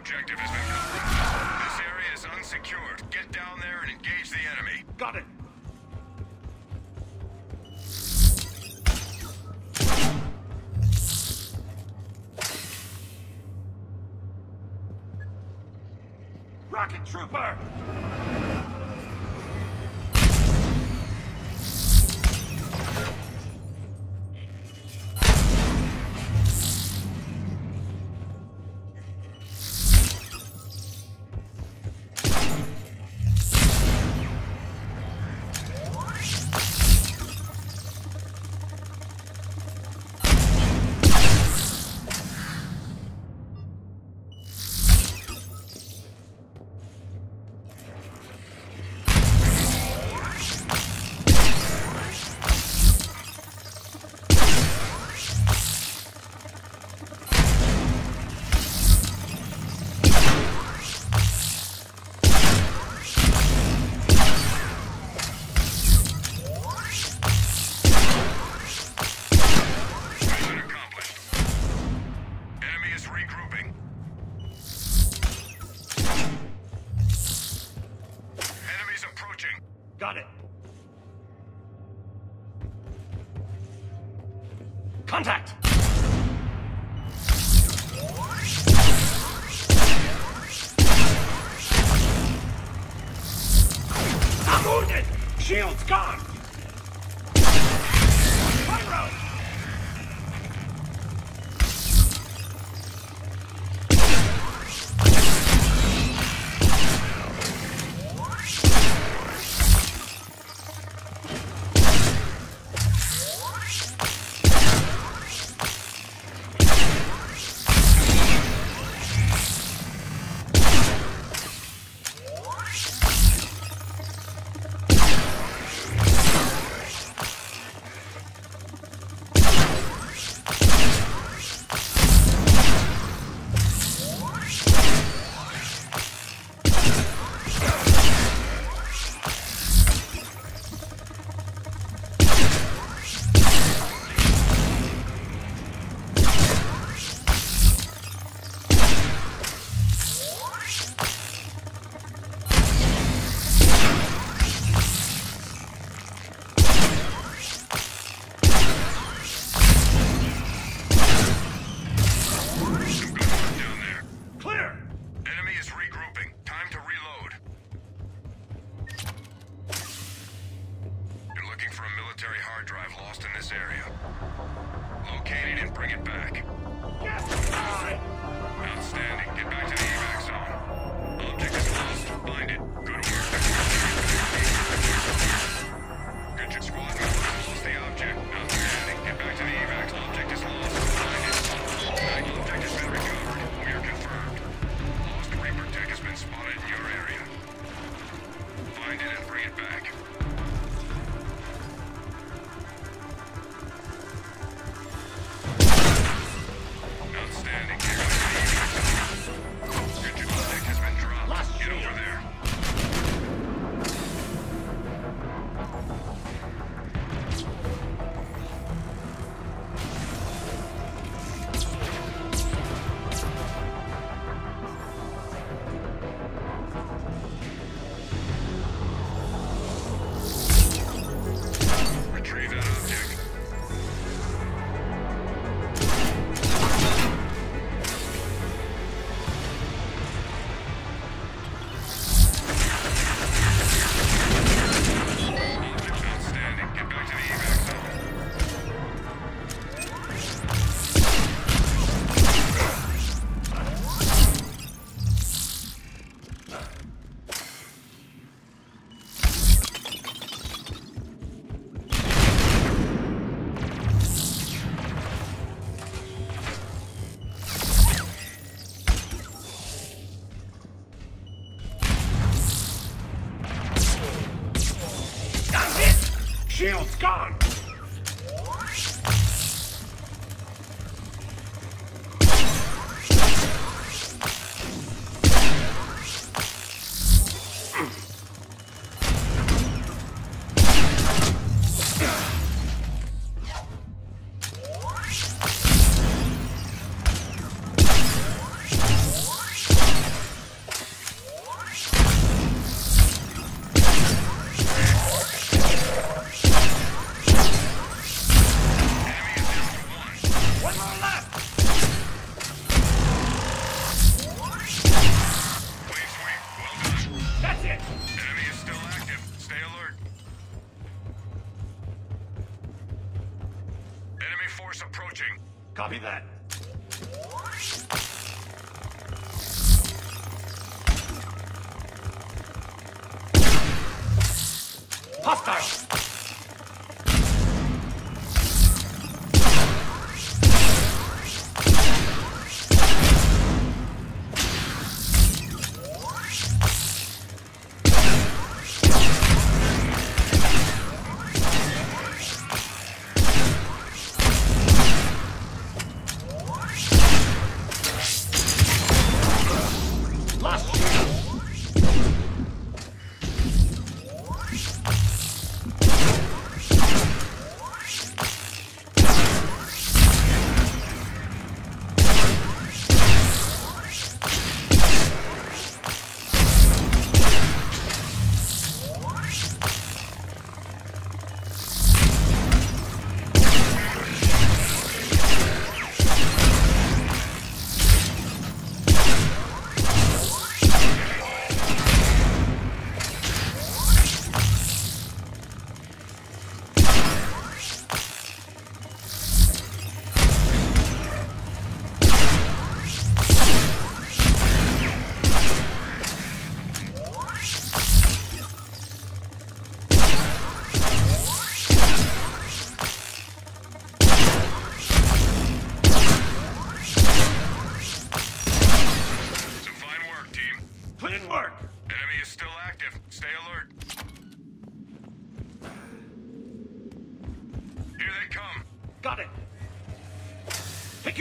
objective has been compromised. This area is unsecured. Get down there and engage the enemy. Got it. Rocket Trooper! Got it. Contact! I'm wounded! Shield's gone! Pyro! Shield's gone! Copy that. Hostile!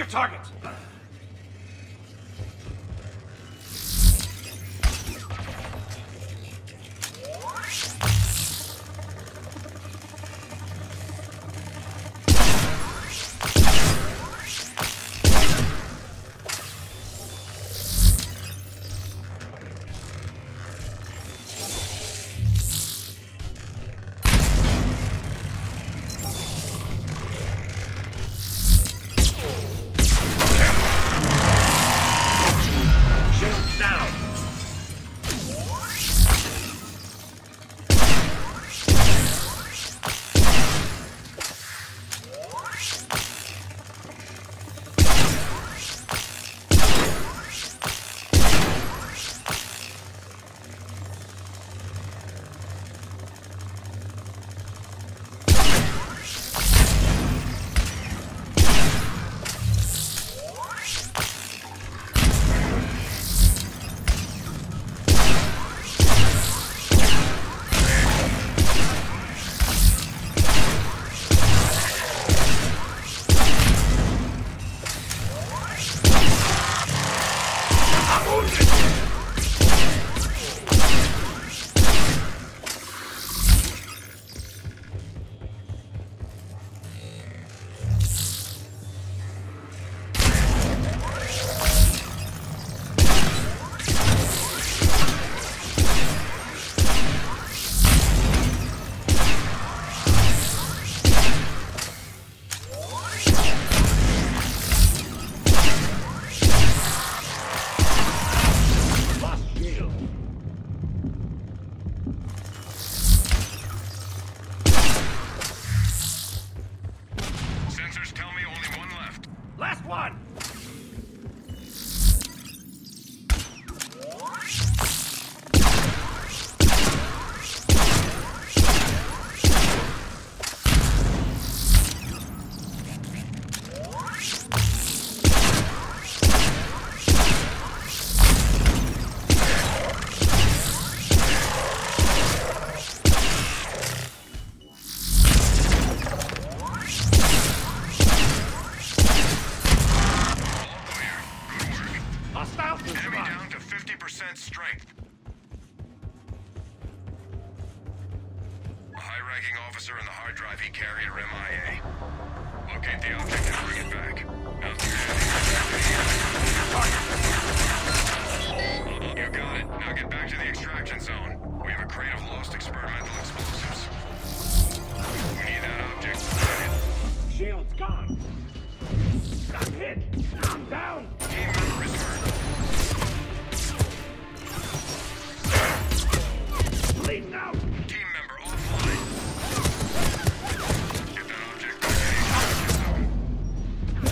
Target.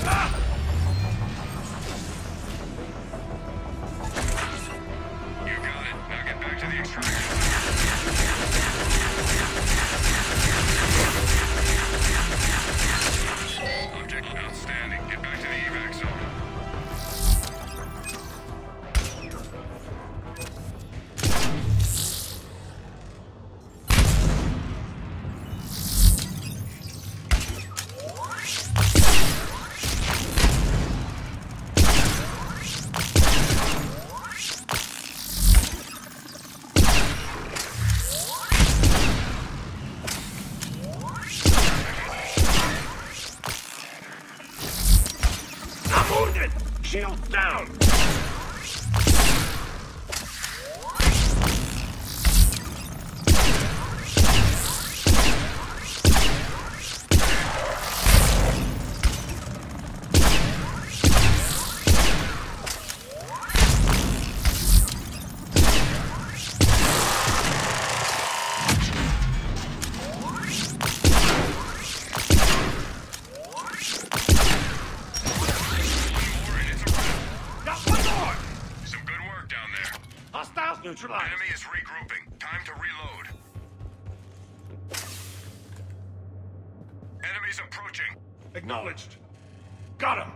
Ah! Shields down! Neutralized. Enemy is regrouping. Time to reload. Enemies approaching. Acknowledged. Got him.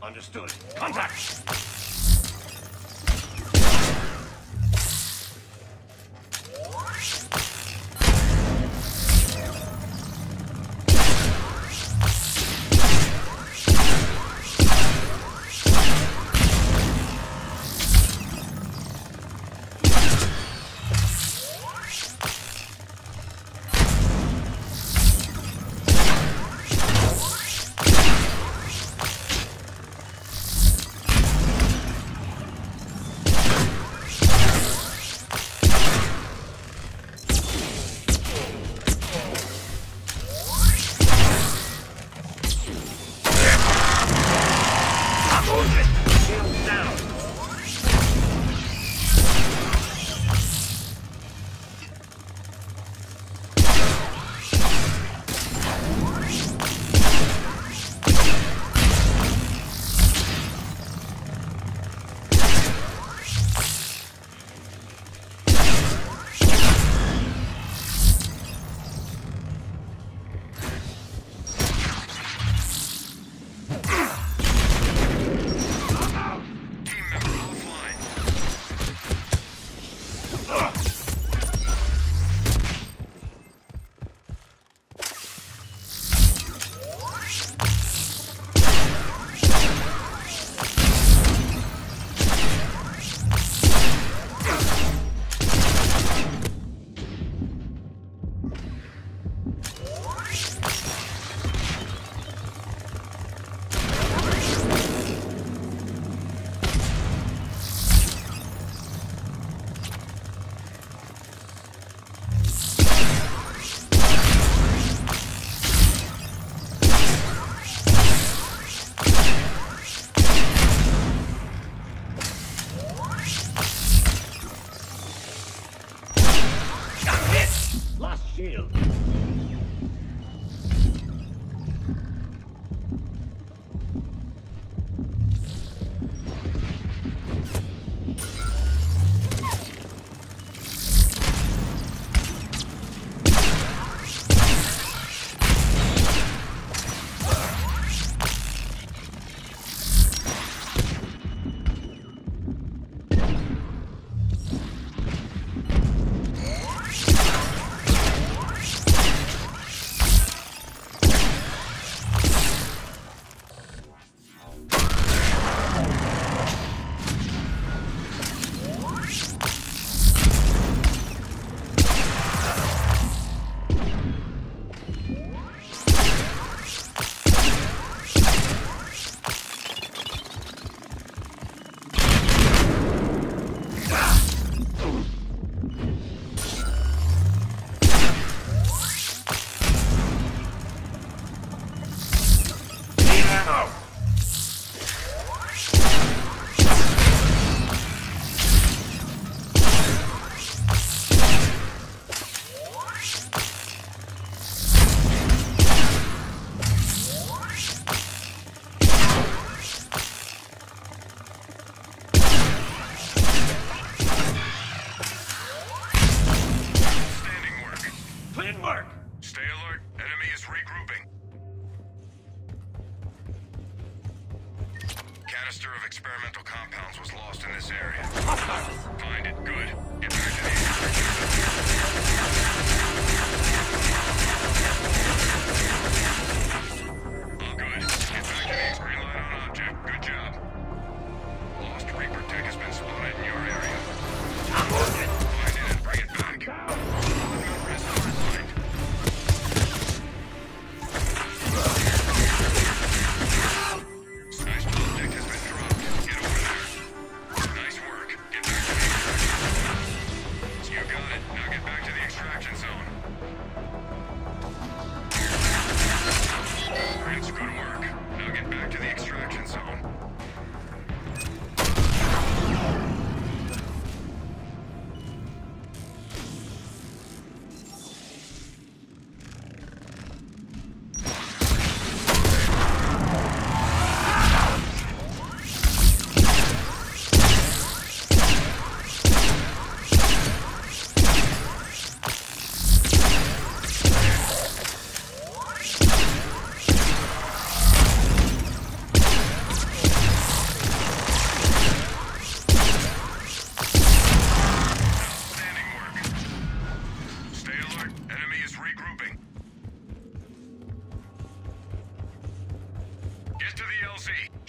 Understood. Contact! grouping. Canister of experimental compounds was lost in this area. Find it. Good. Get back to the area. Good. Get back to the green light on object. Good job. Lost Reaper tech has been spotted in your area. Find it and bring it back.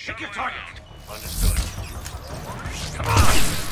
Pick your target. Understood. Come on!